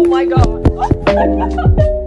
Oh my God.